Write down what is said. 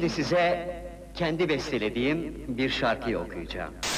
Şimdi size kendi bestelediğim bir şarkıyı okuyacağım.